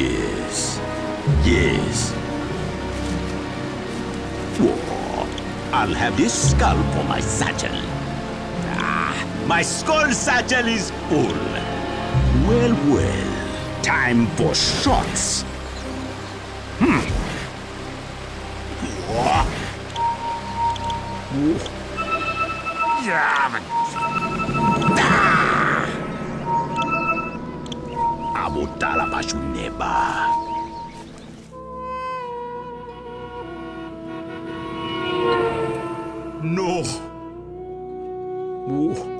Yes. Yes. Oh, I'll have this skull for my satchel. Ah, my skull satchel is full. Well, well. Time for shots. Abotala Bashuneba. No.